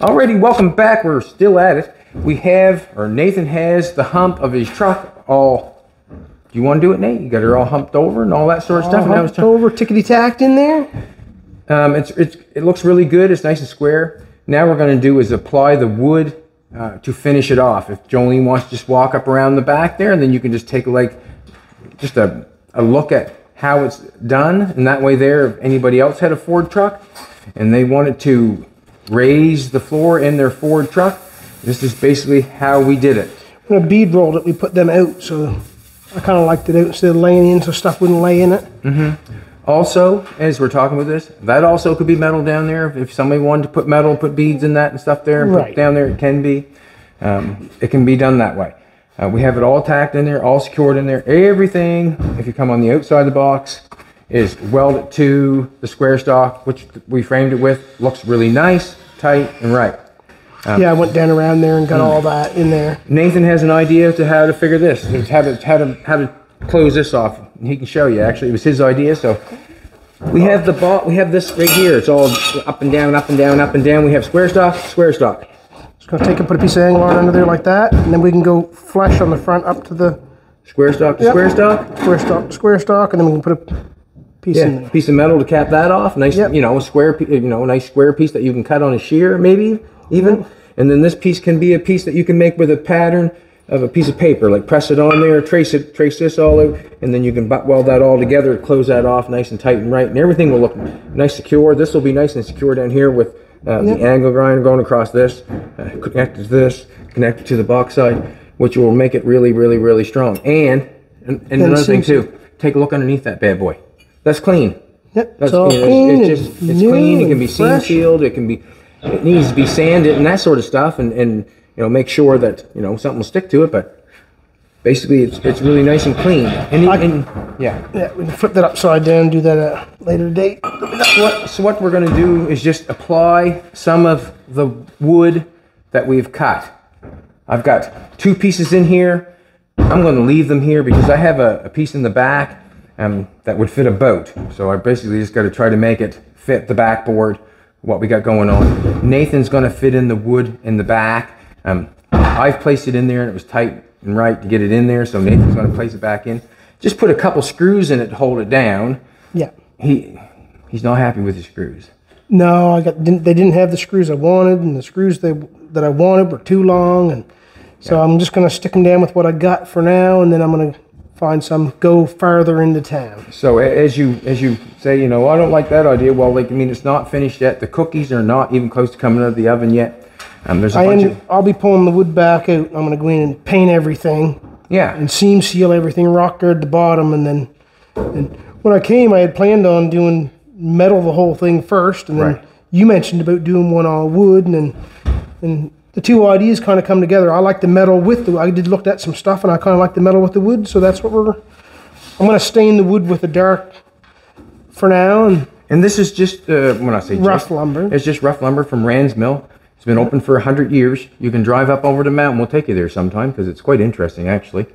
Alrighty, welcome back. We're still at it. We have, or Nathan has, the hump of his truck all... Do you want to do it, Nate? You got her all humped over and all that sort of stuff. And humped over, tickety-tacked in there. It looks really good. It's nice and square. Now we're going to do is apply the wood to finish it off. If Jolene wants to just walk up around the back there, and then you can just take like just a look at how it's done. And that way there, if anybody else had a Ford truck and they wanted to raise the floor in their Ford truck, this is basically how we did it. When I bead rolled it, we put them out, so I kind of liked it out instead of laying in, so stuff wouldn't lay in it. Also, as we're talking about this, that also could be metal down there. If somebody wanted to put metal, put beads in that and stuff there, and put it down there, it can be. It can be done that way. We have it all tacked in there, all secured in there. Everything, if you come on the outside of the box, is welded to the square stock, which we framed it with. Looks really nice, tight, and right. Yeah, I went down around there and got all that in there. Nathan has an idea to how to figure this, how to close this off. He can show you. Actually, it was his idea. So we have the ball. We have this right here. It's all up and down, up and down, up and down. We have square stock, square stock. Just gonna take and put a piece of angle art under there like that, and then we can go flush on the front up to the square stock to square stock, square stock to square stock, and then we can put a piece in there. Piece of metal to cap that off. Nice, you know, a square, you know, a nice square piece that you can cut on a shear, maybe even. And then this piece can be a piece that you can make with a pattern of a piece of paper, like press it on there, trace this all out, and then you can butt weld that all together, close that off nice and tight and right, and everything will look nice, secure. This will be nice and secure down here with the angle grinder going across this, connected to this, connected to the box side, which will make it really, really, really strong. And another thing too, take a look underneath that bad boy. That's clean. Yep, that's clean. It's clean. It can be seam sealed. It can be. It needs to be sanded and that sort of stuff, and you know, make sure that, you know, something will stick to it, but basically it's really nice and clean. Yeah, we can flip that upside down and do that at a later date. So what we're going to do is just apply some of the wood that we've cut. I've got two pieces in here. I'm going to leave them here because I have a piece in the back that would fit a boat. So I basically just got to try to make it fit the backboard, what we got going on. Nathan's going to fit in the wood in the back. I've placed it in there and it was tight and right to get it in there, so Nathan's going to place it back in. Just put a couple screws in it to hold it down. Yeah. He's not happy with his screws. No, they didn't have the screws I wanted, and the screws that I wanted were too long, and so I'm just going to stick them down with what I got for now, and then I'm going to find some, go farther into town. So as you say, you know, I don't like that idea. Well, like, I mean, it's not finished yet. The cookies are not even close to coming out of the oven yet. There's a bunch of... I'll be pulling the wood back out. I'm going to go in and paint everything. Yeah. And seam seal everything, rock guard the bottom, and then when I came, I had planned on doing metal the whole thing first, and then you mentioned about doing one all wood, and then the two ideas kind of come together. I like the metal with the... I did look at some stuff, and I kind of like the metal with the wood, so that's what we're... I'm going to stain the wood with the dark for now. And this is just, when I say rough lumber. It's just rough lumber from Rand's Mill. It's been open for 100 years. You can drive up over the mountain. We'll take you there sometime because it's quite interesting, actually.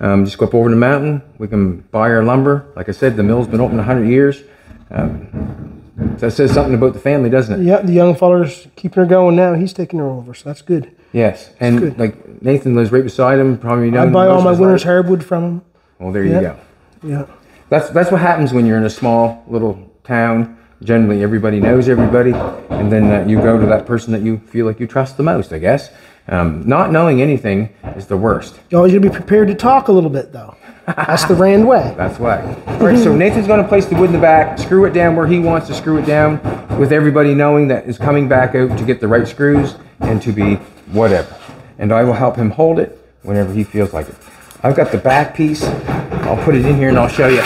Just go up over the mountain. We can buy our lumber. Like I said, the mill's been open 100 years. That says something about the family, doesn't it? Yeah, the young feller's keeping her going now. He's taking her over, so that's good. Yes, that's good. Like Nathan lives right beside him. Probably I buy all my winter's hardwood from him. Well, there you go. Yeah, that's what happens when you're in a small little town. Generally, everybody knows everybody, and then you go to that person that you feel like you trust the most, I guess. Not knowing anything is the worst. You always gotta be prepared to talk a little bit, though. That's the Rand way. That's why. All right, so Nathan's going to place the wood in the back, screw it down where he wants to screw it down, with everybody knowing that it's coming back out to get the right screws and to be whatever. And I will help him hold it whenever he feels like it. I've got the back piece. I'll put it in here and I'll show you.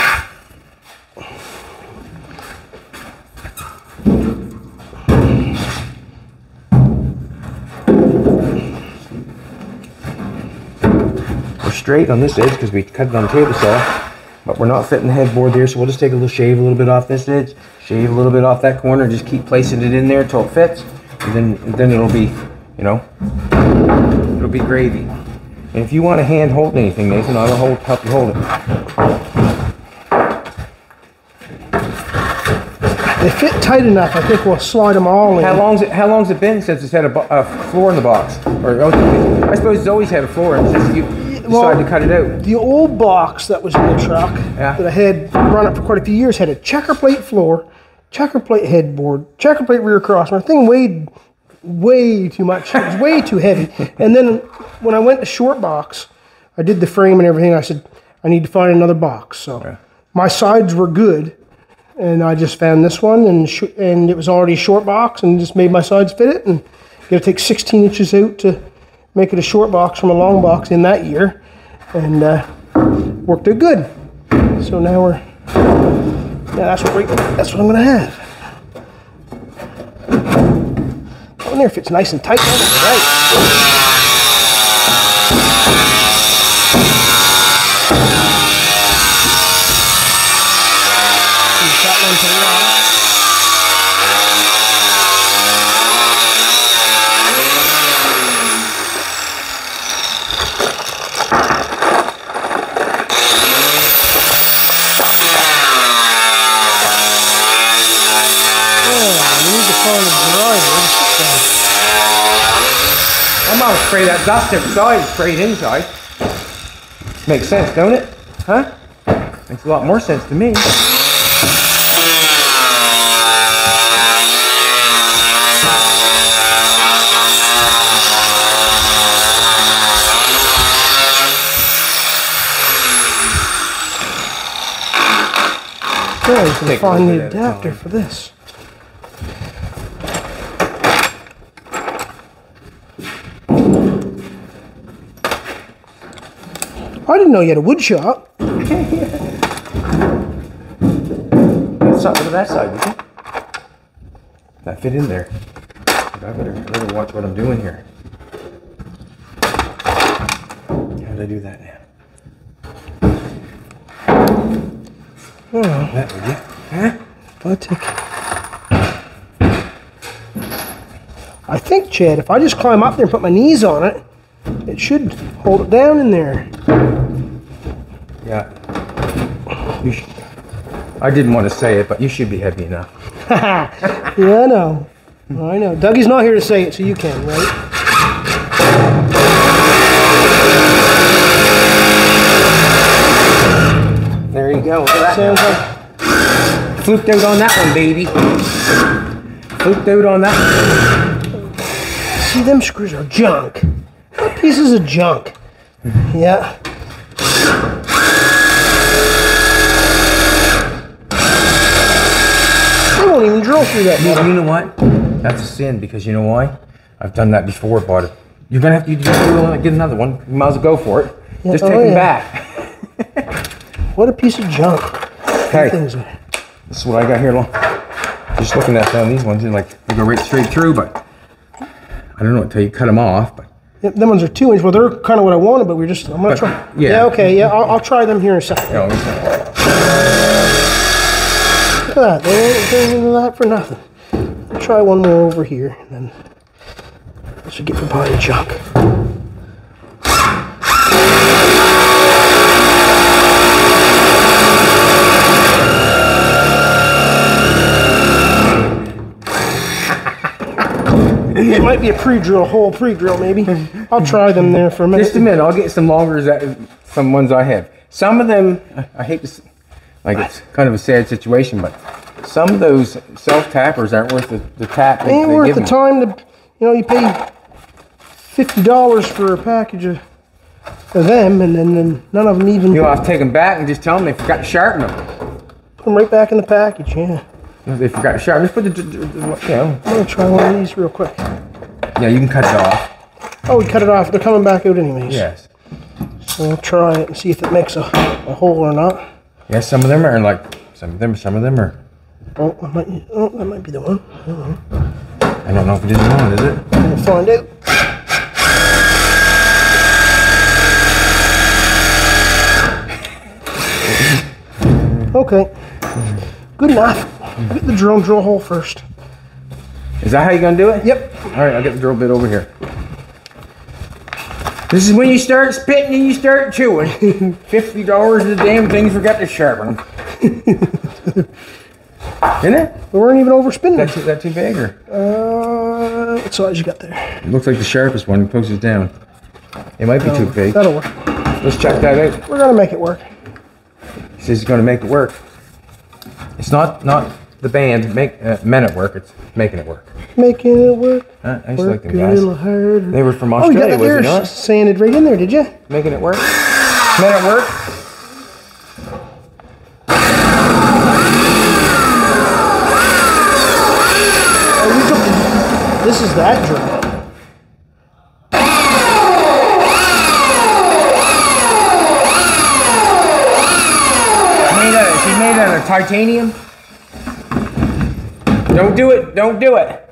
Straight on this edge because we cut it on the table saw, but we're not fitting the headboard there, so we'll just take a little shave, a little bit off this edge, shave a little bit off that corner, and just keep placing it in there until it fits, and then it'll be, you know, it'll be gravy. And if you want to hand hold anything, Nathan, I'll help you hold it. They fit tight enough, I think we'll slide them all in. How long's it been since it's had a floor in the box? Or I suppose it's always had a floor, and it's just you decided to cut it out. The old box that was in the truck that I had run it for quite a few years had a checker plate floor, checker plate headboard, checker plate rear crossbar. The thing weighed way too much. It was way too heavy. And then when I went to short box, I did the frame and everything. I said, I need to find another box. So my sides were good, and I just found this one, and it was already a short box, and just made my sides fit it. And you got to take 16 inches out to make it a short box from a long box in that year, and worked out good. So now we're that's what I'm gonna have. That one there fits nice and tight. Spray that dust outside, spray it inside. Makes sense, don't it? Huh? Makes a lot more sense to me. Okay, so we find the adapter for this. I didn't know you had a wood shop. That's something to that side, would you? That fit in there. But I better watch what I'm doing here. How did I do that now? Oh, that would you? Huh? I'll take it. I think, Chad, if I just climb up there and put my knees on it, it should hold it down in there. Yeah. You should. I didn't want to say it, but you should be heavy enough. Yeah, I know. I know. Dougie's not here to say it, so you can, right? There you go. Look at that. Sounds like fluked out on that one, baby. Fluked out on that one. See, them screws are junk. What pieces of junk? Yeah. I won't even drill through that. You know what? That's a sin, because you know why? I've done that before, but you're going to have to get another one. You might as well go for it. Yeah, just take them back. What a piece of junk. Hey, this is what I got here. Just looking at some of these ones, and like, they go right straight through, but I don't know until you cut them off. But them ones are 2 inch. Well, they're kind of what I wanted, but I'm going to try. Yeah. Okay. Yeah, I'll try them here in a second. Yeah, look at that. They ain't doing that for nothing. I'll try one more over here, and then I should get the body junk. It might be a pre-drill hole, maybe. I'll try them there for a minute. Just a minute, I'll get some some ones I have. Some of them, I hate to, like, it's kind of a sad situation, but some of those self-tappers aren't worth the tap. They ain't worth the time to, you know, you pay $50 for a package of them, and then none of them even. You know, I'll take them back and just tell them they forgot to sharpen them. Put them right back in the package, yeah. They forgot to sharpen. Just put I'm going to try one of these real quick. Yeah, you can cut it off. Oh, we cut it off. They're coming back out anyways. Yes. So we'll try it and see if it makes a hole or not. Yeah, some of them are like, some of them are. Oh, that might be the one. I don't know. I don't know if it is the one, is it? We'll find out. Okay. Good enough. I'll get the drill hole first. Is that how you're going to do it? Yep. All right, I'll get the drill bit over here. This is when you start spitting and you start chewing. $50 the damn things forgot to sharpen. Isn't it? We weren't even overspinning. That too big, or? What size you got there? It looks like the sharpest one. He pokes it down. It might be too big. That'll work. Let's check that out. We're gonna make it work. He says he's gonna make it work. It's not the band meant it work. It's making it work. Making it work. I used to like them guys. They were from Australia. Oh, you got that there sanded right in there, did you? Making it work. Meant it work. This is that drum. She made it out of titanium. Don't do it. Don't do it.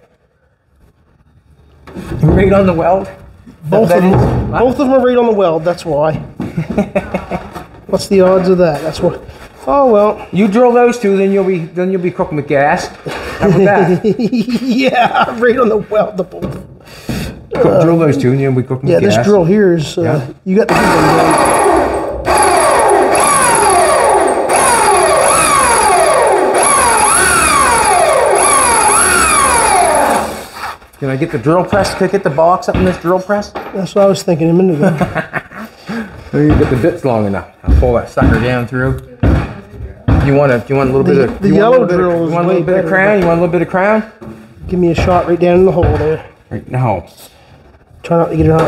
Right on the weld. Both of them are right on the weld. That's why. What's the odds of that? That's what. Oh well. You drill those two, then you'll be cooking with gas. How about that? Yeah, right on the weldable. Drill those two, and you'll be cooking with gas. Yeah, this drill here is. You got the drill. Can I get the drill press? Can I get the box up in this drill press? That's what I was thinking a minute ago. You get the bits long enough. I'll pull that sucker down through. You want a little bit of the yellow drill? You want a little bit of crown? You want a little bit of crown? Give me a shot right down in the hole there. Right now. Try not to get it on the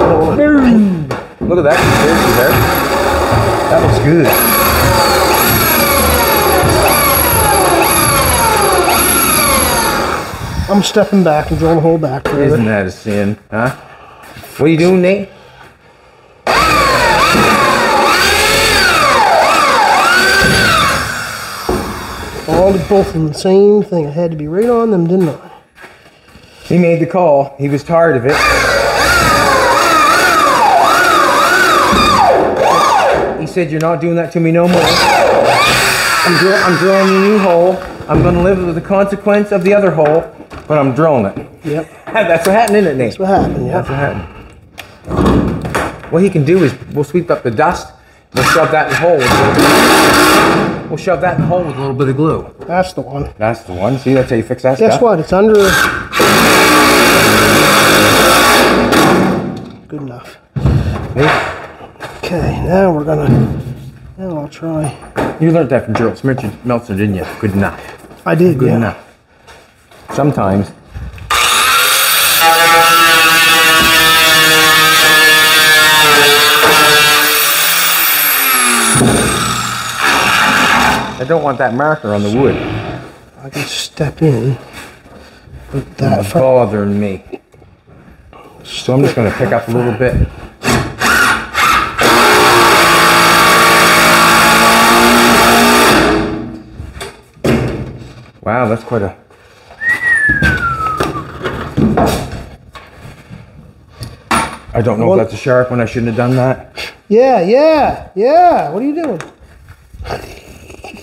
hole. Look at that. There. That looks good. I'm stepping back and drilling a hole back. Isn't that a sin, huh? What are you doing, Nate? All both of them, the same thing. I had to be right on them, didn't I? He made the call. He was tired of it. He said, "You're not doing that to me no more. I'm drilling a new hole. I'm going to live with the consequence of the other hole, but I'm drilling it." Yep. That's what happened, isn't it, Nate? That's what happened. Yeah. That's what happened. What he can do is we'll sweep up the dust. We'll shove that in the hole. We'll shove that in the hole with a little bit of glue. That's the one. That's the one. See, that's how you fix that stuff. Guess what? It's under. Good enough. See? Okay, now we're gonna. Now I'll try. You learned that from Gerald Meltzer, didn't you? Good enough. I did. Good enough. Sometimes. I don't want that marker on the wood. I can step in with that. It's bothering me. So I'm just going to pick up a little bit. Wow, that's quite a... I don't know if that's a sharp one. I shouldn't have done that. Yeah. What are you doing?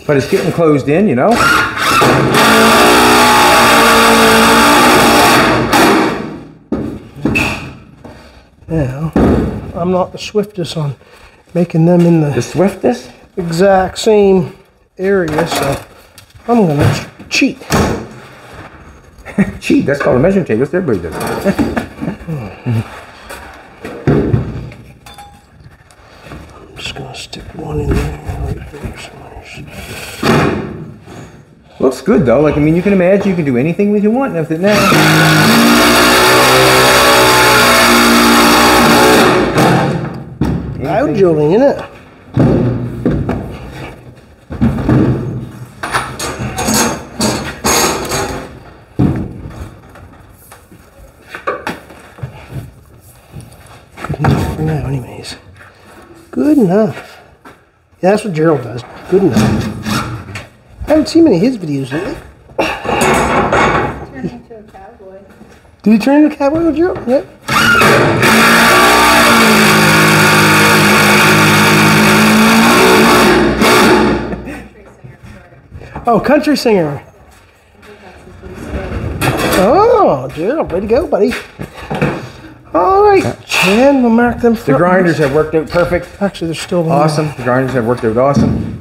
But it's getting closed in, you know. Now, I'm not the swiftest on making them in the swiftest exact same area, so I'm gonna cheat. Cheat? That's called a measuring tape. That's everybody does. I'm just gonna stick one in there right there somewhere. Looks good though. Like, I mean, you can imagine you can do anything that you want with it now. Loud drilling, isn't it? Good enough for now, anyways. Good enough. Yeah, that's what Gerald does. Good enough. I haven't seen many of his videos lately. Turned into a cowboy. Did he turn into a cowboy with Gerald? Yep. Oh, country singer. Oh, Gerald, way to go, buddy. All right, Chad, we'll mark them. The grinders have worked out perfect. Actually, they're still awesome. The grinders have worked out awesome.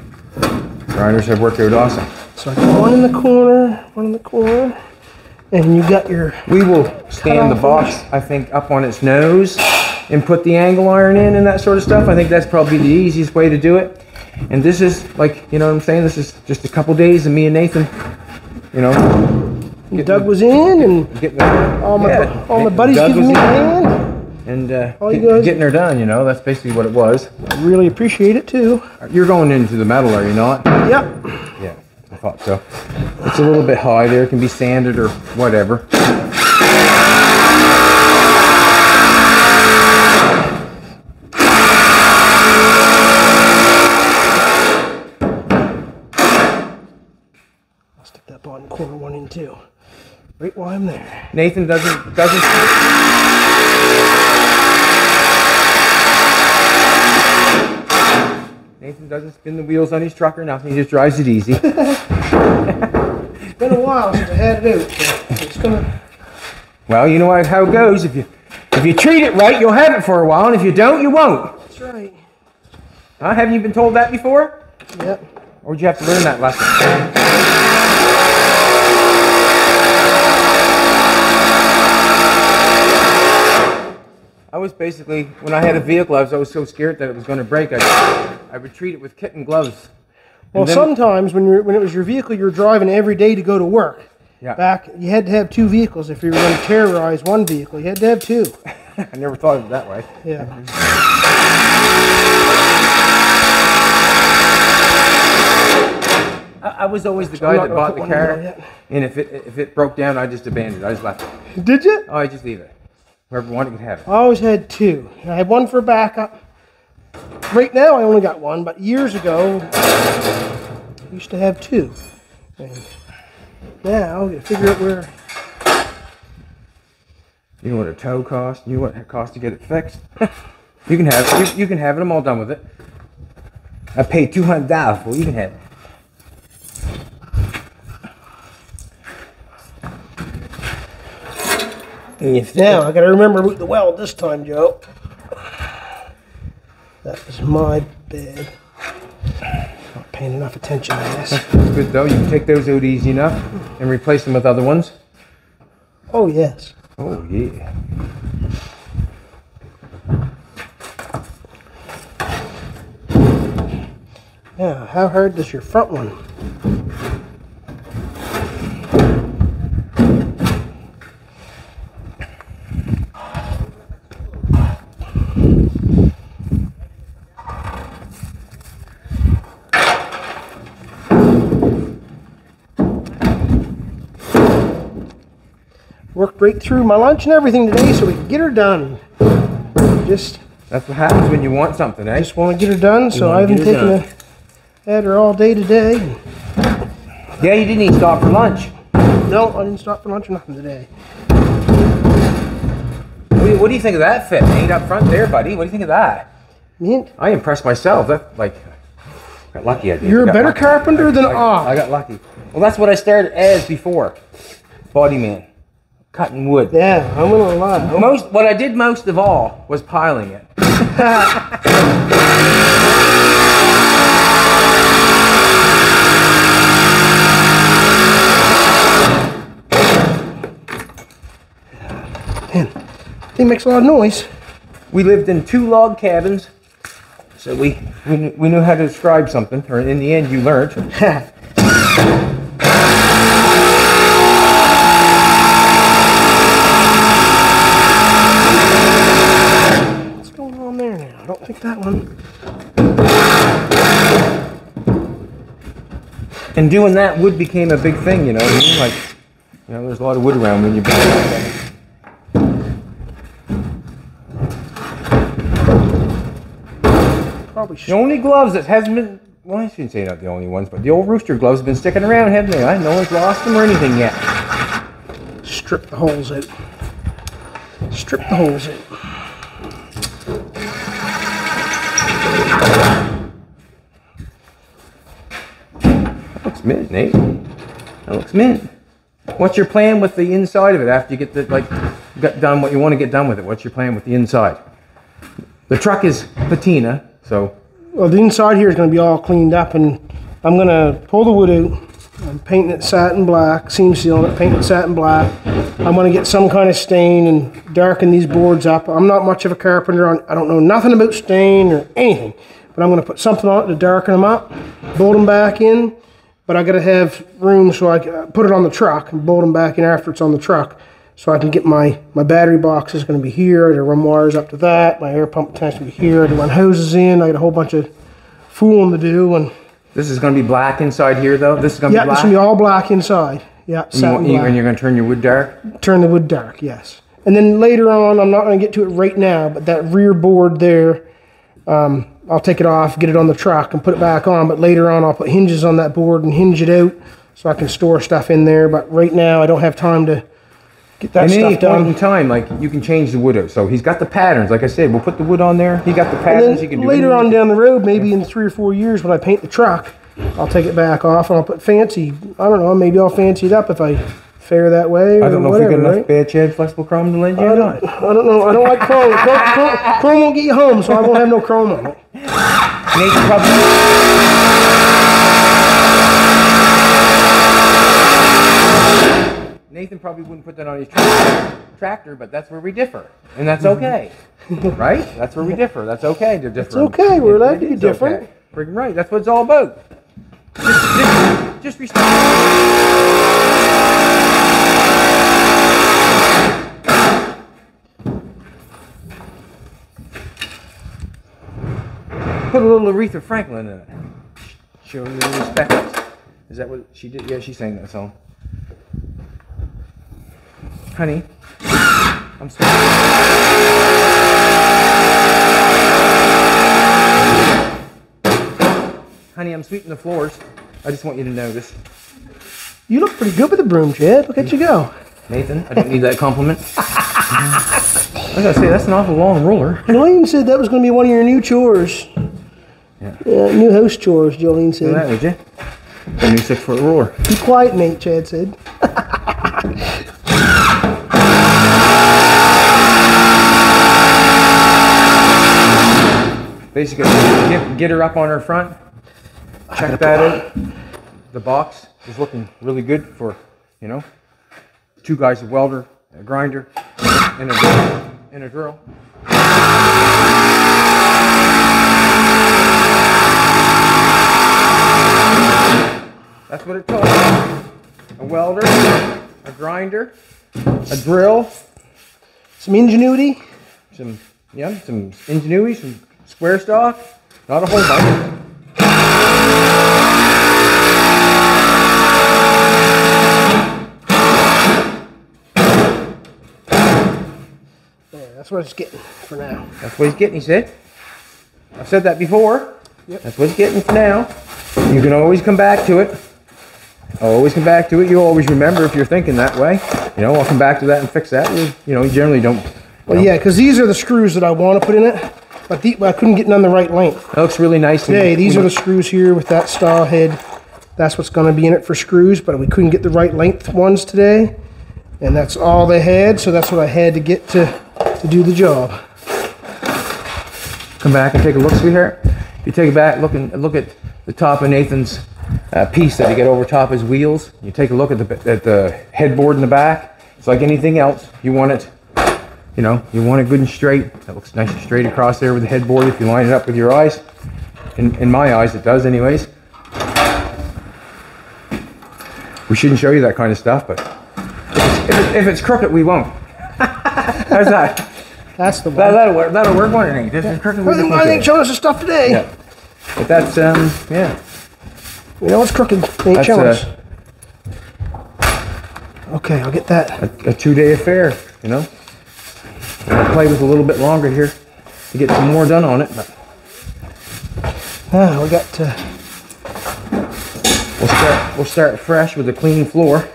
So I got one in the corner, and you got your... We will stand the box, I think, up on its nose and put the angle iron in and that sort of stuff. I think that's probably the easiest way to do it. And this is, like, you know what I'm saying? This is just a couple days of me and Nathan, you know... Doug was in, and all my buddies giving me a hand. And getting her done, you know, that's basically what it was. I really appreciate it, too. You're going into the metal, are you not? Yep. Yeah, I thought so. It's a little bit high there. It can be sanded or whatever. I'll stick that bottom corner one in, too. Right while I'm there. Nathan doesn't spin the wheels on his truck or nothing. He just drives it easy. It's been a while since I had it out. So it's gonna... Well, you know how it goes. If you treat it right, you'll have it for a while, and if you don't, you won't. That's right. Huh? Haven't you been told that before? Yep. Or did you have to learn that lesson? I was basically, when I had a vehicle, I was so scared that it was going to break, I would treat it with kitten gloves. Well, sometimes when it was your vehicle, you were driving every day to go to work. Yeah. Back, you had to have two vehicles if you were going to terrorize one vehicle. You had to have two. I never thought of it that way. Yeah. I was always the guy that bought the car, and if it broke down, I just abandoned it. I just left it. Did you? Oh, I just leave it. Whoever wanted could have it. I always had two. I had one for backup. Right now I only got one, but years ago I used to have two. And now you figure out where. You know what a tow costs? You know what it costs to get it fixed? You can have it. You can have it. I'm all done with it. I paid $200 for it. You can have it. Now, I gotta remember to boot the weld this time, Joe. That was my bad. Not paying enough attention to this. That's good though. You can take those out easy enough and replace them with other ones. Oh, yes. Oh, yeah. Now, how hard does your front one? Worked right through my lunch and everything today so we can get her done. Just that's what happens when you want something, eh? Just want to get her done, so I haven't had her all day today. Yeah, you didn't even stop for lunch. No, I didn't stop for lunch or nothing today. What do you think of that fit? Ain't up front there, buddy. What do you think of that? I impressed myself. That like I got lucky. You're a better carpenter than I. I got lucky. Well, that's what I started as before, body man. Cutting wood. Yeah, I'm gonna lie. What I did most of all was piling it. Man, they make a lot of noise. We lived in two log cabins, so we knew how to describe something, or in the end, you learned. That one. And doing that, wood became a big thing, you know what I mean? Like, you know, there's a lot of wood around when you build that. Probably the only gloves that hasn't been, well, I shouldn't say not the only ones, but the old rooster gloves have been sticking around, haven't they? No one's lost them or anything yet. Strip the holes out. Strip the holes out. That looks mint, Nate. That looks mint. What's your plan with the inside of it after you get the got done what you want to get done with it? What's your plan with the inside? The truck is patina, so. Well, the inside here is going to be all cleaned up, and I'm going to pull the wood out, I'm painting it satin black, seam sealing it, painting it satin black. I'm going to get some kind of stain and darken these boards up. I'm not much of a carpenter. I don't know nothing about stain or anything, but I'm going to put something on it to darken them up, bolt them back in. But I got to have room so I can put it on the truck and bolt them back in after it's on the truck, so I can get my battery box is going to be here. To run wires up to that. My air pump tank will be here. To run hoses in. I got a whole bunch of fooling to do. And this is going to be black inside here, though. This is going to be black. Yeah, it's going to be all black inside. Yeah, satin black. And you're going to turn your wood dark. Turn the wood dark, yes. And then later on, I'm not going to get to it right now, but that rear board there. I'll take it off, get it on the truck, and put it back on. But later on, I'll put hinges on that board and hinge it out so I can store stuff in there. But right now, I don't have time to get that stuff done. At any point in time, like, you can change the wood out. So he's got the patterns. Like I said, we'll put the wood on there. He got the patterns. He can do later on down the road, maybe in 3 or 4 years when I paint the truck, I'll take it back off and I'll put fancy. I don't know. Maybe I'll fancy it up if I fare that way. I don't know if you got enough Bad Chad flexible chrome to lend you. I don't know. I don't like chrome. Chrome won't get you home, so I won't have no chrome on it. Nathan probably wouldn't put that on his tractor, but that's where we differ, and that's okay, right? That's where we differ. That's okay to differ. It's okay. We're allowed to be different. Okay. Freaking right. That's what it's all about. Just respect. Put a little Aretha Franklin in it. Show a little respect. Is that what she did? Yeah, she sang that song. Honey, I'm sweeping. Honey, I'm sweeping the floors. I just want you to notice. You look pretty good with the broom, Chad. Look at you go. Nathan, I don't need that compliment. I was gonna say that's an awful long ruler. Jolene said that was gonna be one of your new chores. Yeah. New house chores, Jolene said. That would you? A new 6-foot ruler. Be quiet, mate, Chad said. Basically, get her up on her front. Check that out. The box is looking really good for, you know, 2 guys, a welder, a grinder, and a drill. That's what it took. A welder, a grinder, a drill, some ingenuity, some ingenuity, some square stock, not a whole bunch. Yeah, that's what it's getting for now. That's what he's getting, he said. I've said that before. Yep. That's what it's getting for now. You can always come back to it. I'll always come back to it. You always remember if you're thinking that way. You know, I'll come back to that and fix that. You know, you generally don't. Yeah, because these are the screws that I want to put in it, but I couldn't get none the right length. That looks really nice. Today, these are the screws here with that style head. That's what's going to be in it for screws, but we couldn't get the right length ones today, and that's all they had, so that's what I had to get to do the job. Come back and take a look, sweetheart. If you take it back, look at the top of Nathan's piece that he got over top his wheels. You take a look at the headboard in the back. It's like anything else. You want it, you know, you want it good and straight. That looks nice and straight across there with the headboard if you line it up with your eyes. In my eyes, it does anyways. We shouldn't show you that kind of stuff, but if it's crooked, we won't. How's that? That's the one. That'll work on anything. This is crooked. I think showing us the stuff today. Yeah. But that's, yeah. You know what's crooked? They ain't showing us. Okay, I'll get that. A 2-day affair, you know? I'll play with a little bit longer here to get some more done on it. But. Now we got to. We'll start fresh with a clean floor.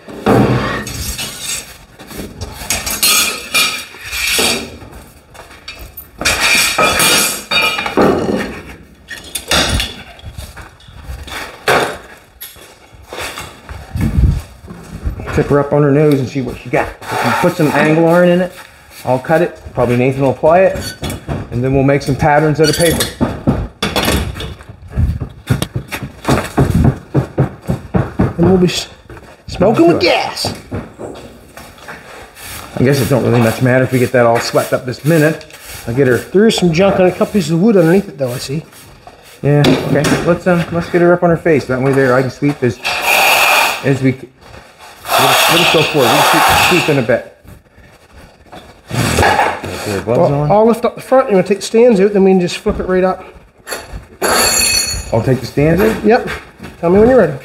Tip her up on her nose and see what she got. If you put some angle iron in it, I'll cut it. Probably Nathan will apply it, and then we'll make some patterns out of paper. and we'll be smoking with gas. I guess it don't really much matter if we get that all swept up this minute. I'll get her. There is some junk on a couple pieces of wood underneath it though, I see. Yeah, okay. Let's get her up on her face. That way there I can sweep as we can. Let us go forward. We'll sweep in a bit. Well, I'll lift up the front. You want to take the stands out, then we can just flip it right up. I'll take the stands out? Yep. Tell me when you're ready.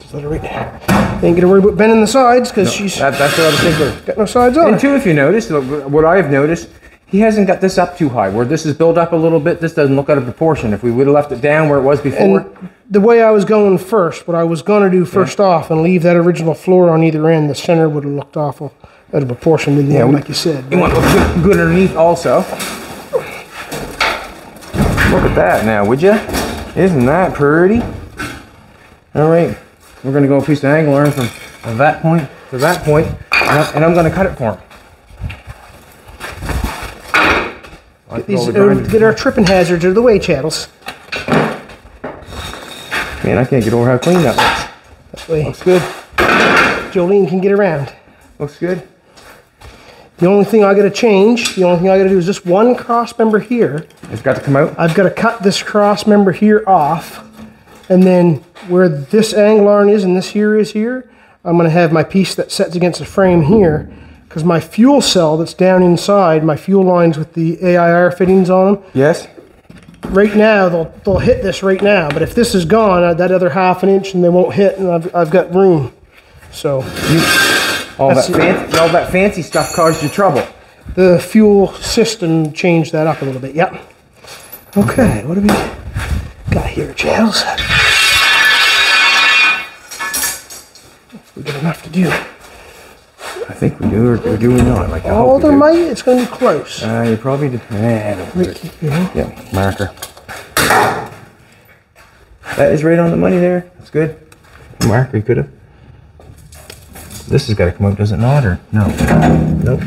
Just let her right there. Ain't gonna worry about bending the sides because she's. That's what I was thinking. Got no sides on. And too, if you notice, what I have noticed, he hasn't got this up too high. Where this is built up a little bit, this doesn't look out of proportion. If we would have left it down where it was before. And the way I was going first, what I was going to do first off and leave that original floor on either end, the center would have looked awful out of proportion in the end, like you said. You want to look good underneath also. Look at that now, would you? Isn't that pretty? All right, we're going to go a piece of angle iron from that point to that point, and I'm going to cut it for him. Get our tripping hazards out of the way, Chattels. Man, I can't get over how clean that looks. That way. Looks good. Jolene can get around. Looks good. The only thing I got to change, the only thing I got to do is this one cross member here. It's got to come out? I've got to cut this cross member here off. And then where this angle iron is and this here is here, I'm going to have my piece that sets against the frame here. Because my fuel cell that's down inside, my fuel lines with the AIR fittings on them. Yes. Right now, they'll hit this right now. But if this is gone, that other half an inch and they won't hit, and I've got room. So. All that fancy stuff caused you trouble. The fuel system changed that up a little bit, yep. Okay, what have we got here, Charles? We got enough to do. I think we do, or do we not? Like, oh, there might. It's going to be close. You probably did. Yeah, marker. That is right on the money there. That's good. Marker, you could have. This has got to come out, does it not? Or no? Nope.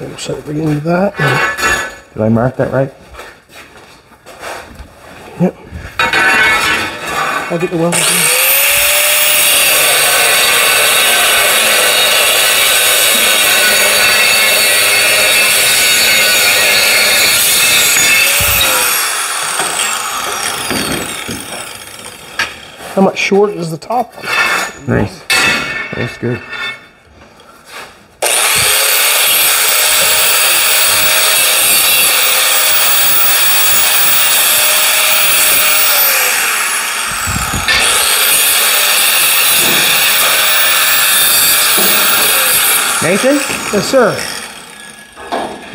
We'll set it right into that. Did I mark that right? Yep. I'll get the weld. How much short is the top one? Nice. That's good. Nathan? Yes, sir.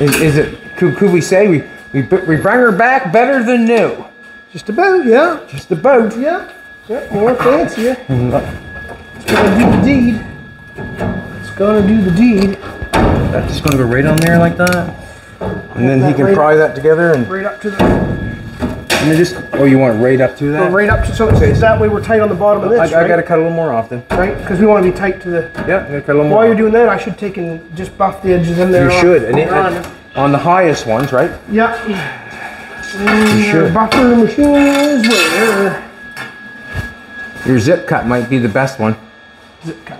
Is it, could we say we bring her back better than new? Just about, yeah. Just about, yeah. Yep, more fancier. It's gonna do the deed. It's gonna do the deed. That's just gonna go right on there like that. And then he can pry that together and right up to the. And then just you want it right up to that? Go right up to so it's that way we're tight on the bottom of this. I gotta cut a little more off then. Right? Because we want to be tight to the. Yeah, cut a little more. While you're doing that, I should take and just buff the edges in there. You should, on the highest ones, right? Yep. You should. Buffer machine is where. Your zip cut might be the best one. Zip cut.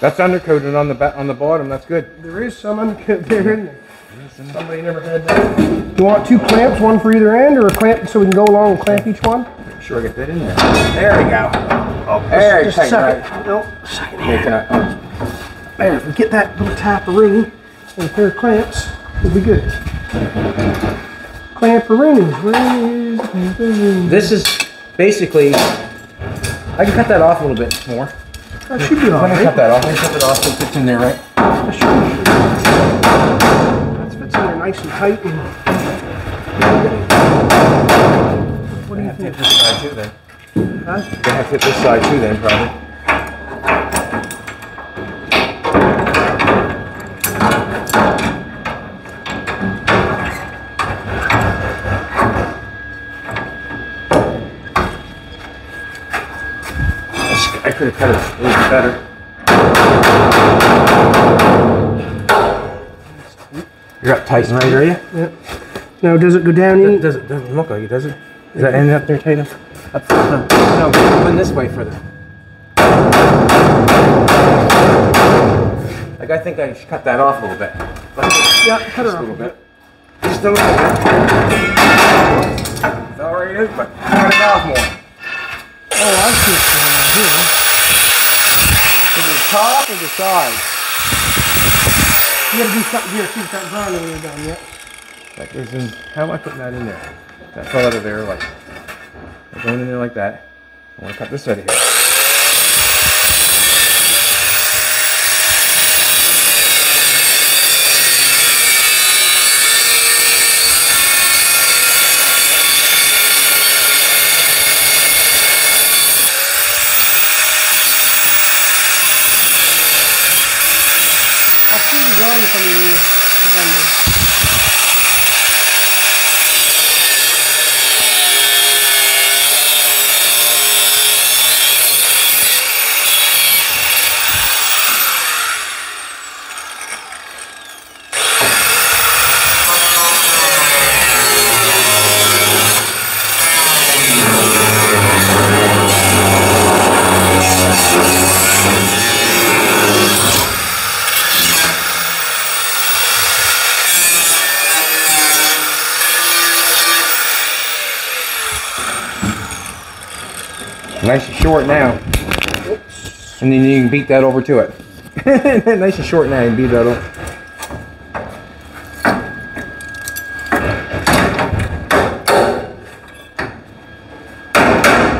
That's undercoated on the back, on the bottom. That's good. There is some undercoat there in there. Somebody never had that. Do you want two clamps, one for either end, or a clamp so we can go along and clamp each one? Make sure I get that in there. There we go. Oh, there you go. Right. Nope. There, if we get that little taparoonie and a pair of clamps, we'll be good. Clamparoonie. Where is clamparoonie? This is basically. I can cut that off a little bit more. That should be all right. Let me cut that off. Let me cut that off so it fits in there, right? That should. That fits in there nice and tight. And what do you think? Hit this side too, then. Huh? You're gonna have to hit this side too, then, probably. I could have cut it a little bit better. You're up tight right, are you? Yep. Now, does it go down in? Doesn't look like it, does it? Does that end up there, Tatum? Up front, no, no, going this way further. Like, I think I should cut that off a little bit. Yeah, cut it off a little bit. Just a little bit. Sorry, it is, but cut it off more. Oh, I see it from here. Is it the top or the side? You gotta do something here, see if that brown over there done yet. Like, there's in, how am I putting that in there? That fell out of there, like, going in there like that. I want to cut this side of here. I'll see you drawing from the vendor. Nice and short now. Oops. And then you can beat that over to it. Nice and short now, you can beat that over.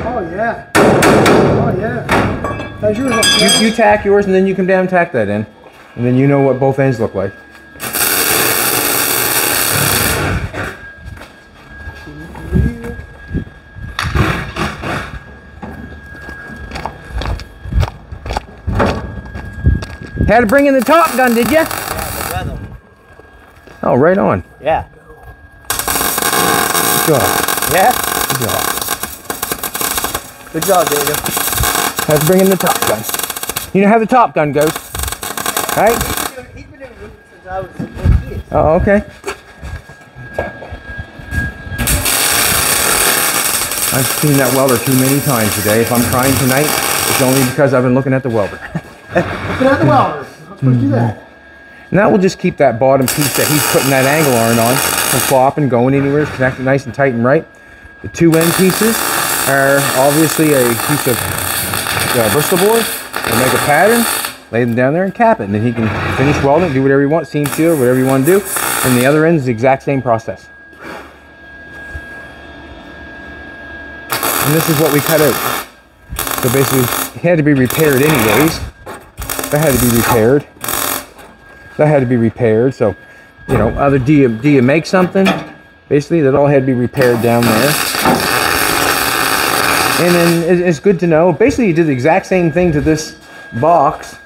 Oh yeah. Oh yeah. How's yours look? You tack yours and then you come down and tack that in. And then you know what both ends look like. Had to bring in the top gun, did you? Yeah, the weather. Oh, right on. Yeah. Good job. Yeah? Good job. Good job, David. Had to bring in the top gun. You know how the top gun goes, right? He's been doing movement since I was 6 years. Oh, okay. I've seen that welder too many times today. If I'm trying tonight, it's only because I've been looking at the welder. Looking at the welder. Let's do that. And that will just keep that bottom piece that he's putting that angle iron on from flopping, going anywhere. It's connected nice and tight and right. The two end pieces are obviously a piece of Bristol board. We'll make a pattern, lay them down there and cap it. And then he can finish welding, do whatever you want, seam seal, whatever you want to do. And the other end is the exact same process. And this is what we cut out. So basically, it had to be repaired anyways. That had to be repaired. That had to be repaired. So, you know, either do you make something? Basically, that all had to be repaired down there. And then it's good to know. Basically, you do the exact same thing to this box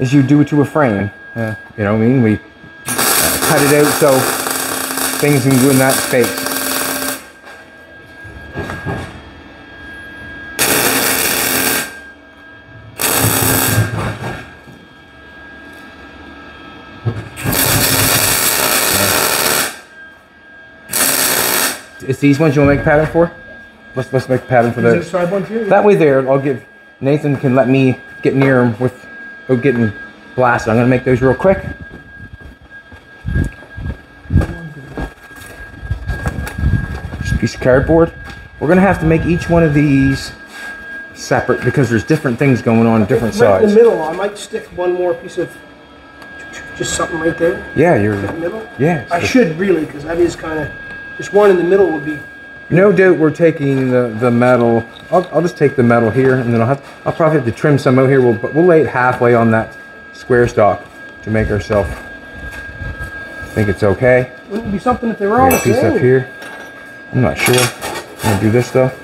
as you do to a frame. You know what I mean? We cut it out so things can go in that space. It's these ones you want to make a pattern for? Let's make a pattern for those. That way there, I'll give Nathan can let me get near him with go getting blasted. I'm going to make those real quick. Just a piece of cardboard. We're going to have to make each one of these separate because there's different things going on, different sides. Right in the middle, I might stick one more piece of just something right there. Yeah, you're in the middle. Yeah, I should really, because that is kind of just one in the middle would be. No doubt, we're taking the metal. I'll just take the metal here, and then I'll probably have to trim some out here. We'll lay it halfway on that square stock to make ourselves think it's okay. Wouldn't it be something if they were all the same? Piece up here. I'm not sure. I'm gonna do this stuff.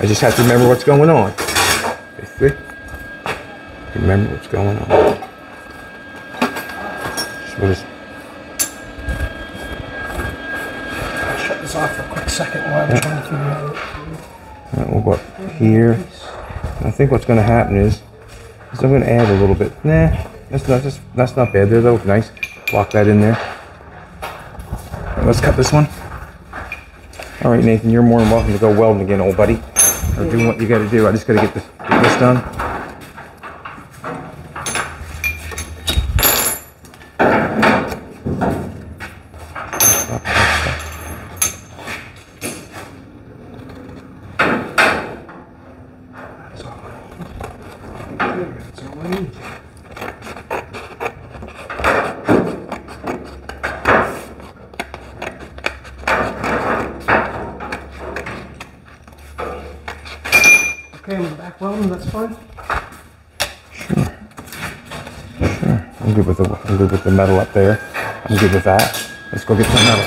I just have to remember what's going on. Basically. Remember what's going on. Just we'll just shut this off for a quick second while I'm trying to figure out what to do. We'll go up here. And I think what's going to happen is I'm going to add a little bit. Nah, that's not bad there though. Nice. Lock that in there. All right, let's cut this one. All right, Nathan, you're more than welcome to go welding again, old buddy. Or do what you got to do. I just got to get this done. Okay, I'm back welding, that's fine. Sure. Sure. I'm good with the metal up there. I'm good with that. Let's go get some metal.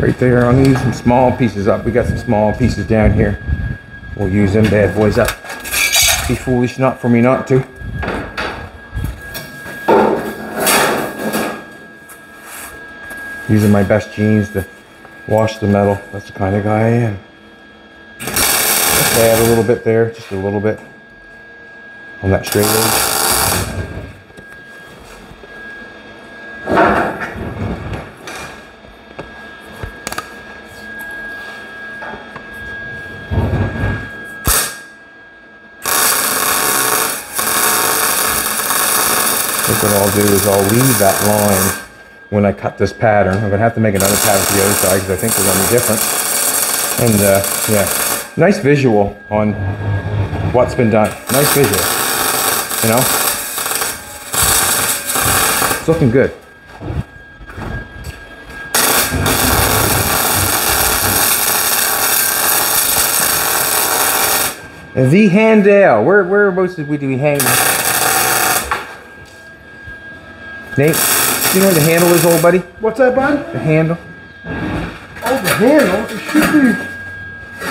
Right there, I'm using some small pieces up. We got some small pieces down here. We'll use them bad boys up. Be foolish not for me not to. Using my best jeans to wash the metal. That's the kind of guy I am. Let's add a little bit there, just a little bit on that straight edge. What I'll do is I'll leave that line when I cut this pattern. I'm going to have to make another pattern for the other side because I think they're going to be different. And yeah, nice visual on what's been done. Nice visual, you know? It's looking good. The handrail. Whereabouts did we hang? Nate? You know where the handle is, old buddy? What's that, bud? The handle. Oh, the handle? It should be... I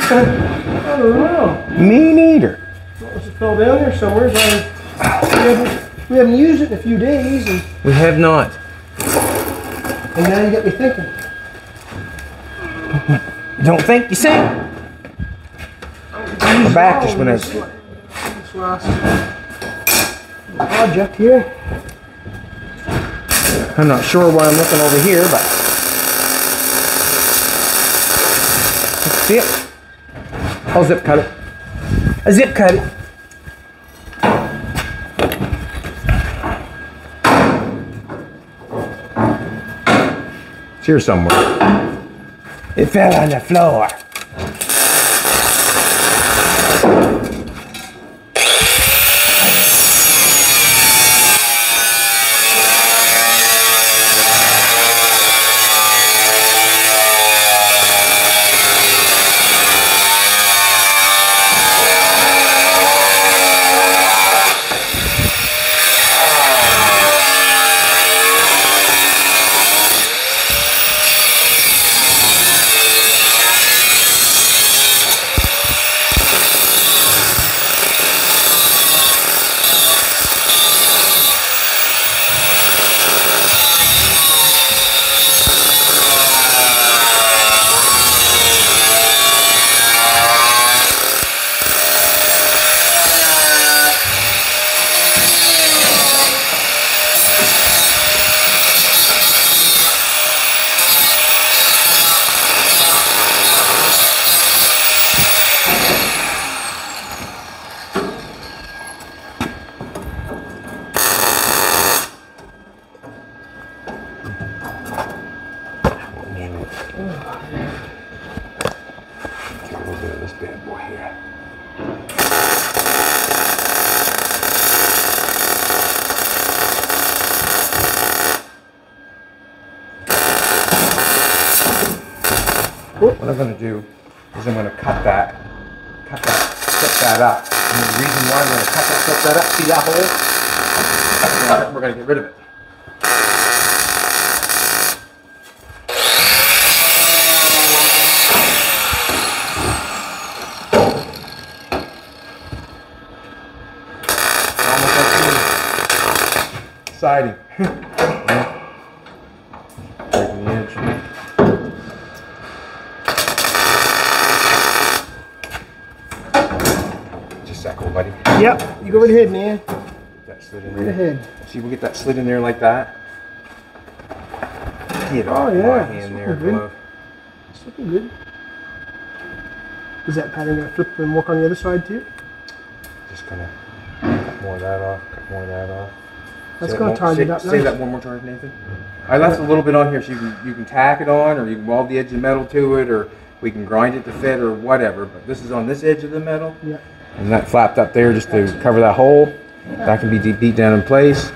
don't know. Me neither. What was it fell down there somewhere? We haven't used it in a few days. And we have not. And now you got me thinking. Don't think, you see? My back just went out. This last project here. I'm not sure why I'm looking over here, but let's see it. I'll zip cut it. I zip cut it. It's here somewhere. It fell on the floor. Get a little bit of this bad boy here. What I'm going to do is I'm going to cut that up. And the reason why I'm going to cut that up, see that hole? We're going to get rid of it. Siding. Breaking the edge. Just that cool, buddy. Yep, you go right ahead, man. Get that slid in there. Right ahead. See, we'll get that slid in there like that. Get off my hand there, glove. It's looking good. Is that pattern going to flip and work on the other side too? Just going to cut more of that off, cut more of that off. That's going to tighten it up. Say that one more time, Nathan. I left a little bit on here so you can tack it on, or you can weld the edge of metal to it, or we can grind it to fit, or whatever. But this is on this edge of the metal. Yeah. And that flapped up there just to cover that hole. That can be beat down in place.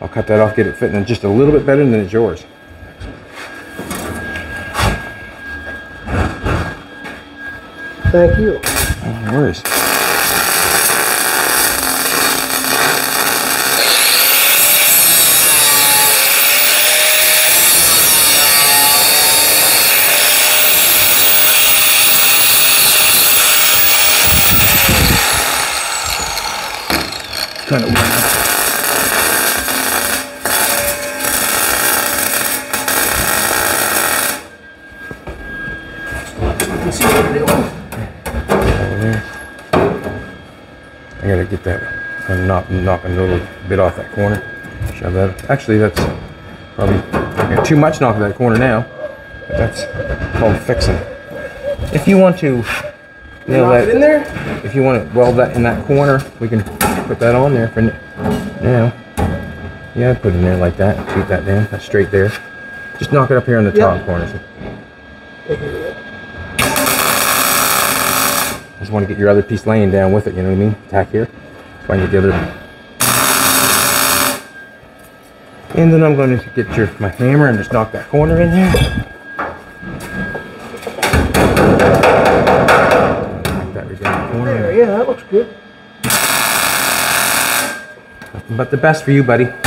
I'll cut that off, get it fitting in just a little bit better than it's yours. Thank you. No worries. Kind of weird. I gotta get that. I'm knock a little bit off that corner. Shove that up. Actually, that's probably too much knock of that corner now. But that's called fixing. If you want to nail that in there, if you want to weld that in that corner, we can put that on there for now. Yeah, put it in there like that. Shoot that down. That's straight there. Just knock it up here on the top corner. I just want to get your other piece laying down with it. You know what I mean? Tack here. So I can get the other. And then I'm going to get my hammer and just knock that corner in there. Like that corner. There, yeah, that looks good. But the best for you, buddy. I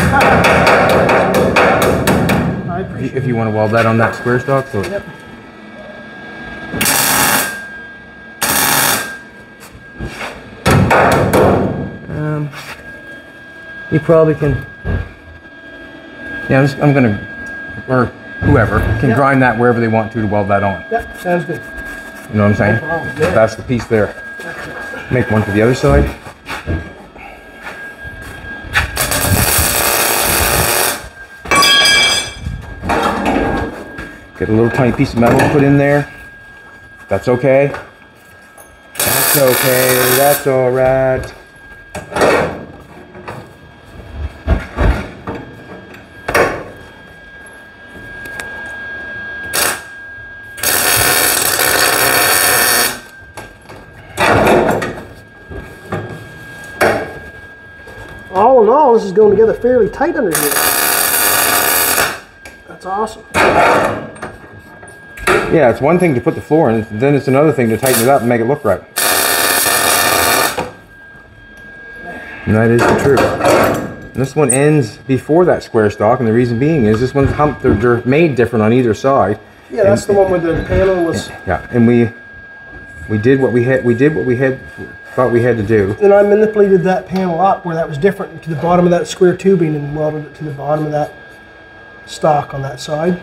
appreciate if you want to weld that on that square stock. So. Yep. You probably can. Yeah, I'm going to, or whoever can grind that wherever they want to weld that on. Yep, sounds good. You know what I'm saying? That's the piece there. Make one for the other side. Get a little tiny piece of metal to put in there. That's okay. That's okay. That's all right. All in all, this is going together fairly tight under here. That's awesome. Yeah, it's one thing to put the floor in, then it's another thing to tighten it up and make it look right. And that is the truth. And this one ends before that square stock, and the reason being is this one's humped. They're made different on either side. Yeah, that's the one with the panel was. Yeah, and we did what we had. We did what we had thought we had to do. And I manipulated that panel up where that was different to the bottom of that square tubing and welded it to the bottom of that stock on that side.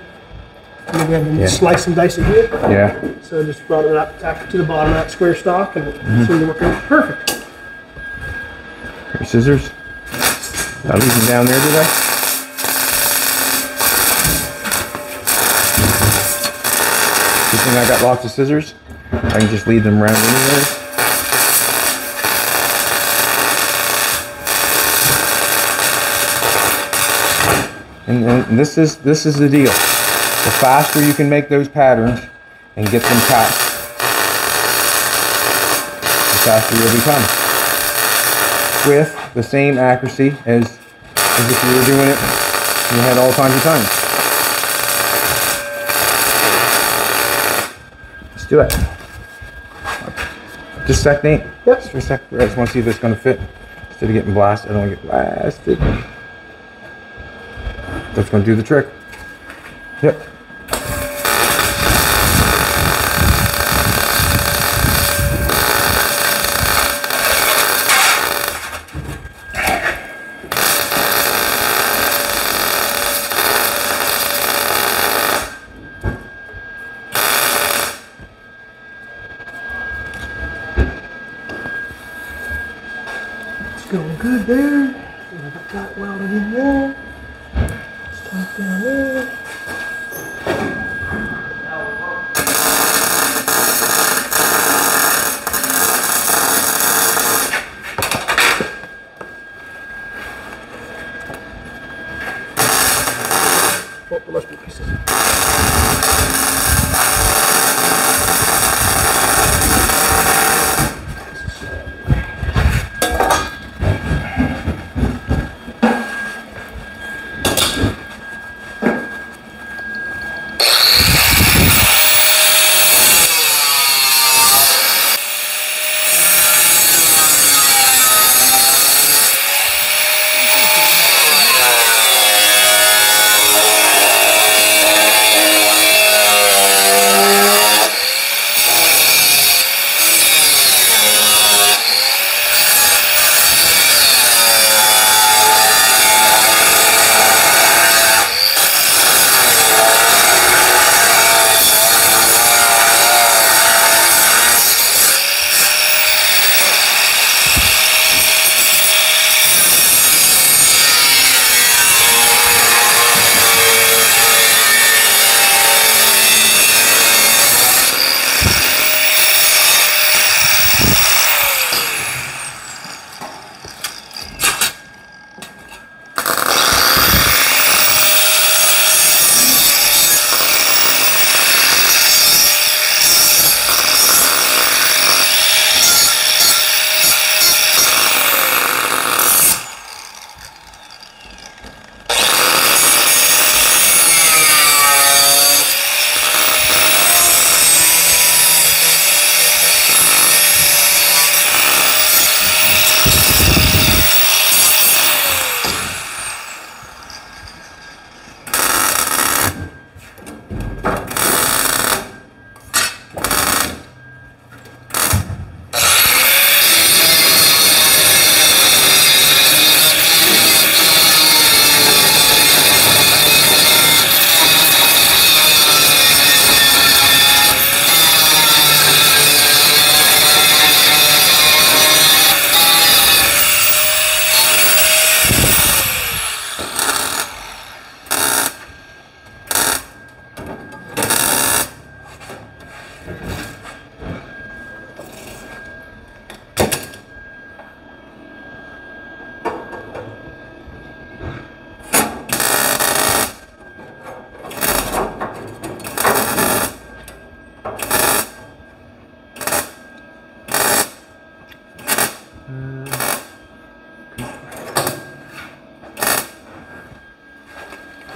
And we had to slice and dice it here. Yeah. So just brought it up, tacked it to the bottom of that square stock, and it seemed to work out perfect. Your scissors. I'll leave them down there, did I? You think I got lots of scissors? I can just leave them around anywhere. And this is the deal. The faster you can make those patterns and get them tapped, the faster you'll become. With the same accuracy as if you were doing it in your head all kinds of times. Let's do it. Just sec, Nate. Yep. Just for a sec. I just want to see if it's going to fit. Instead of getting blasted, I don't want to get blasted. That's going to do the trick. Yep. Going good there. I got that welded in there. Let's talk down there. Oh, there must be pieces.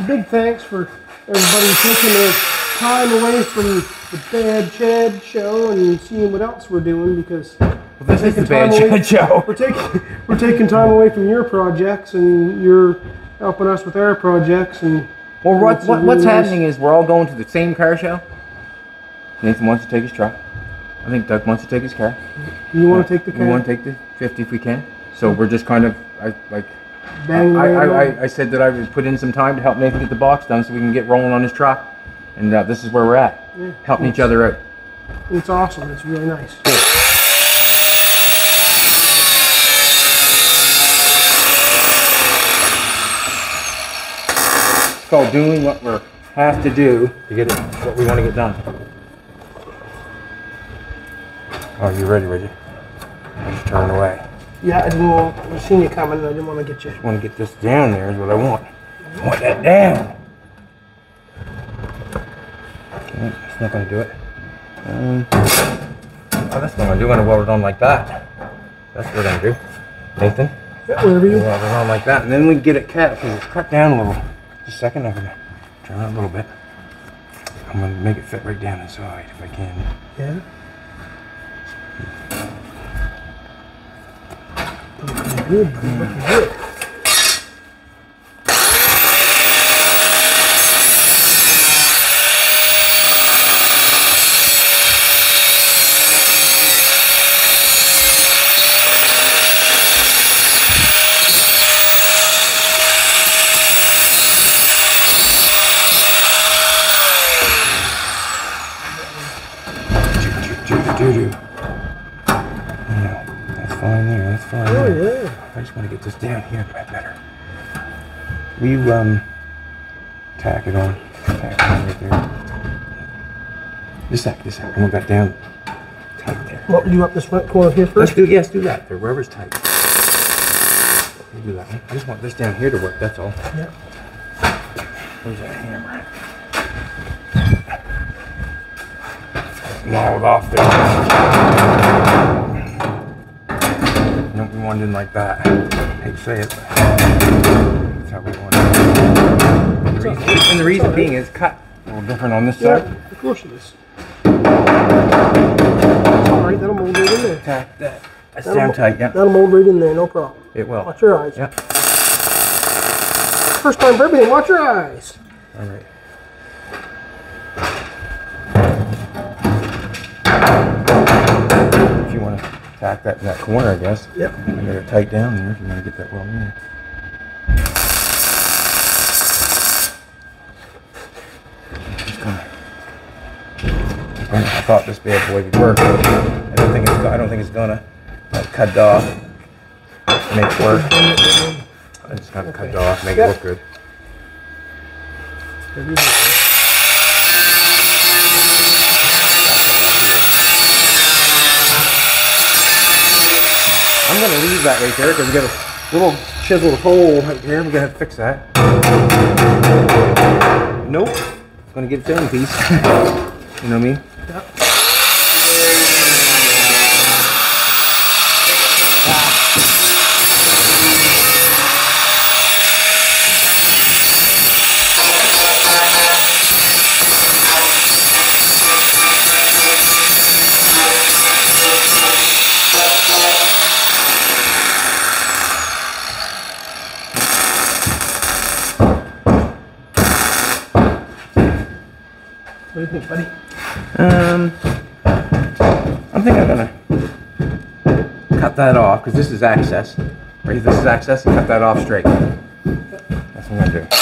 Big thanks for everybody taking their time away from the Bad Chad show and seeing what else we're doing, because this is the Bad Chad show. We're taking time away from your projects, and you're helping us with our projects. And well, what's happening is we're all going to the same car show. Nathan wants to take his truck. I think Doug wants to take his car. You want to take the car? We want to take the 50 if we can. So we're just kind of like. I said that I would put in some time to help Nathan get the box done so we can get rolling on his truck, and this is where we're at, helping each other out. It's awesome. It's really nice. Good. It's called doing what we have to do to get what we want to get done. Oh, you're ready, Reggie? I just turned away. Yeah, I didn't want. I seen you coming, and I didn't want to get you. I want to get this down there is what I want. I want that down. That's not going to do it. Oh, that's not going to do it. We're going to weld it on like that. That's what we're going to do. Nathan? Yeah, whatever you want. Weld it on like that, and then we can get it cut, because it's cut down a little. Just a second, I'm going to turn it a little bit. I'm going to make it fit right down inside if I can. Yeah? Good, good. I just want to get this down here better. We tack it on right there. Just tack. Come on back down. Tight there. What, you up this front corner here first? Let's do that. There, wherever's tight. You do that. I just want this down here to work. That's all. Yep. Where's that hammer? Nailed off there. We want it in like that. I hate to say it, but that's how we want it. And the reason being is cut a little different on this side. Of course it is. Alright, that'll mold right in there. Tack that. That's down tight, yeah. That'll mold right in there, no problem. It will. Watch your eyes. Yeah. First time burping, watch your eyes. Alright. Tack that in that corner, I guess. Yep. I got it tight down there if you want to get that well in there. I thought this bad boy would work. I don't think it's gonna. I've cut it off. Make it work. I just gotta cut it off. Make it look good. I'm going to leave that right there because we got a little chiseled hole right here. We're going to have to fix that. Nope. It's going to get its own piece. You know what I mean? Yep. What do you think, buddy? I think I'm gonna cut that off because this is access. Right, this is access, and cut that off straight. That's what I'm gonna do.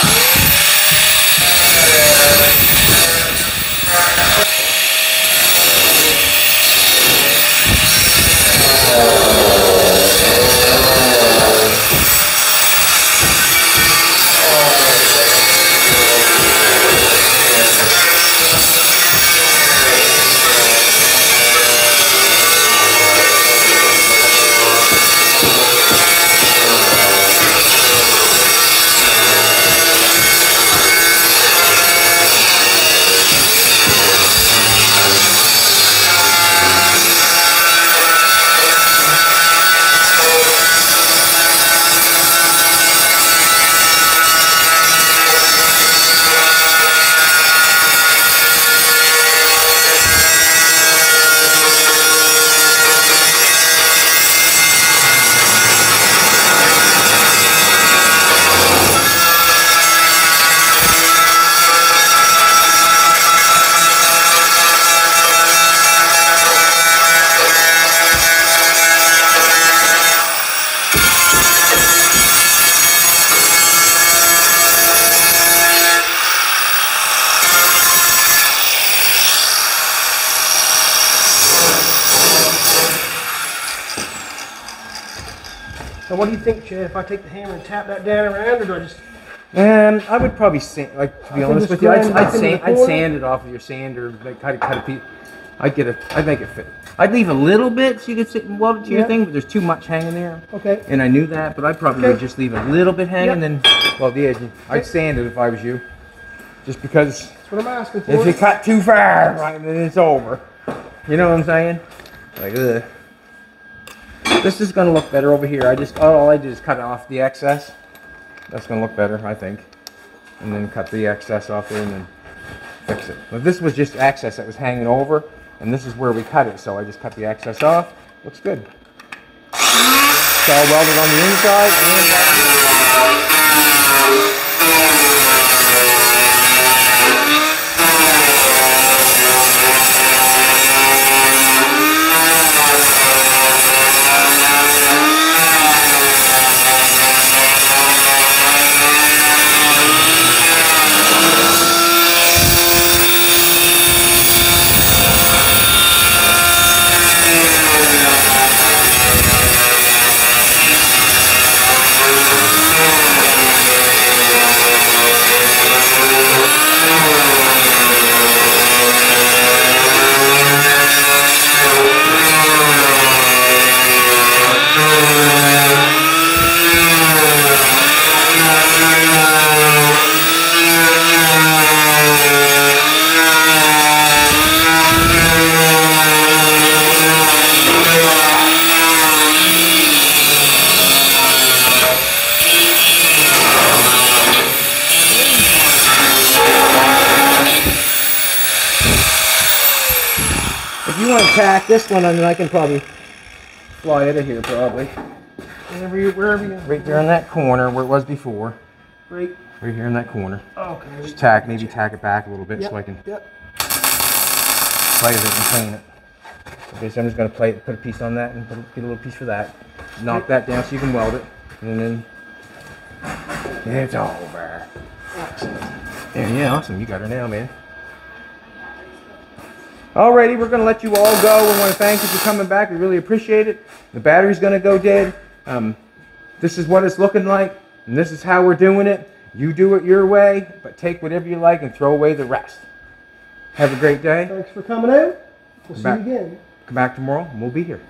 So what do you think, Chad? If I take the hammer and tap that down around, or do I just? I would probably sand. Like to be honest with you, I'd sand it off with your sander, like kind of cut a piece. I'd make it fit. I'd leave a little bit so you could sit and weld it to your thing, but there's too much hanging there. Okay. And I knew that, but I probably would just leave a little bit hanging, and then weld the edge. I'd sand it if I was you, just because But I'm asking for it. If you cut too far, right, then it's over. You know what I'm saying? Like this. This is gonna look better over here. All I did is cut off the excess. That's gonna look better, I think. And then cut the excess off there and then fix it. But this was just excess that was hanging over, and this is where we cut it. So I just cut the excess off. Looks good. It's all welded on the inside. Tack this one on, and I can probably fly out of here probably. Wherever you right there in that corner where it was before. Right here in that corner. Okay. Just tack, maybe tack it back a little bit, yep. So I can play with it and clean it. Okay, so I'm just gonna play it, put a piece on that, and get a little piece for that. Knock that down so you can weld it, and then it's over. Excellent. Yeah, awesome. You got her now, man. Alrighty, we're going to let you all go. We want to thank you for coming back. We really appreciate it. The battery's going to go dead. This is what it's looking like, and this is how we're doing it. You do it your way, but take whatever you like and throw away the rest. Have a great day. Thanks for coming out. We'll see you again. Come back tomorrow, and we'll be here.